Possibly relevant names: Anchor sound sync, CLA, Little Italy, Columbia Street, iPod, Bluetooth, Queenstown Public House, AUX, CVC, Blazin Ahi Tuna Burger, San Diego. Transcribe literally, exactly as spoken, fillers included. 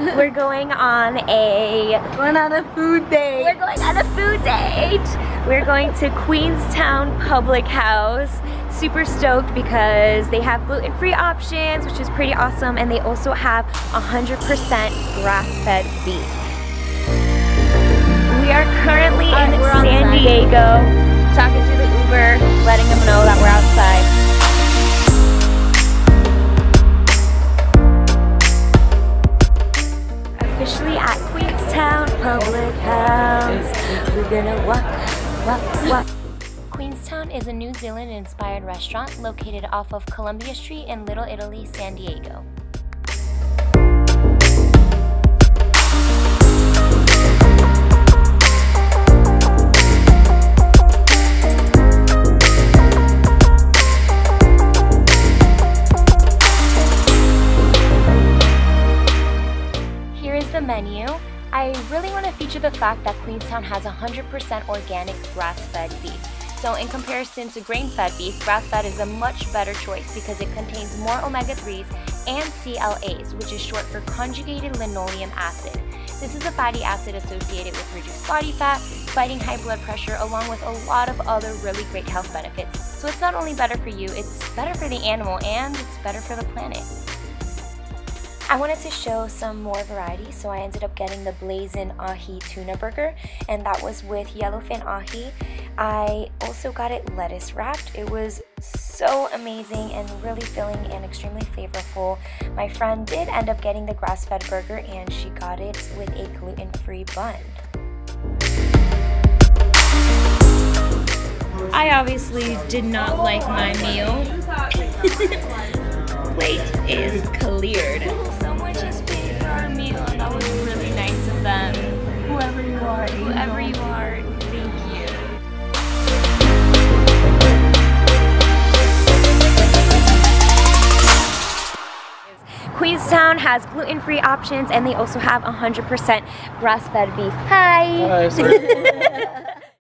We're going on a going on a food date. We're going on a food date. We're going to Queenstown Public House. Super stoked because they have gluten-free options, which is pretty awesome, and they also have one hundred percent grass-fed beef. We are currently uh, in San Diego, talking to the Uber, letting them know that we're outside. Officially at Queenstown Public House. We're gonna walk, walk, walk. Queenstown is a New Zealand-inspired restaurant located off of Columbia Street in Little Italy, San Diego. Menu. I really want to feature the fact that Queenstown has one hundred percent organic grass-fed beef. So in comparison to grain-fed beef, grass-fed is a much better choice because it contains more omega threes and C L As, which is short for conjugated linoleic acid. This is a fatty acid associated with reduced body fat, fighting high blood pressure, along with a lot of other really great health benefits. So it's not only better for you, it's better for the animal, and it's better for the planet. I wanted to show some more variety, so I ended up getting the Blazin Ahi Tuna Burger, and that was with yellowfin ahi. I also got it lettuce wrapped. It was so amazing and really filling and extremely flavorful. My friend did end up getting the grass-fed burger, and she got it with a gluten-free bun. I obviously did not like my meal. Plate is cleared. Someone just paid for our meal, and that was really nice of them. Whoever you are, whoever you are, thank you. Queenstown has gluten-free options, and they also have one hundred percent grass-fed beef. Hi. Hi, sorry.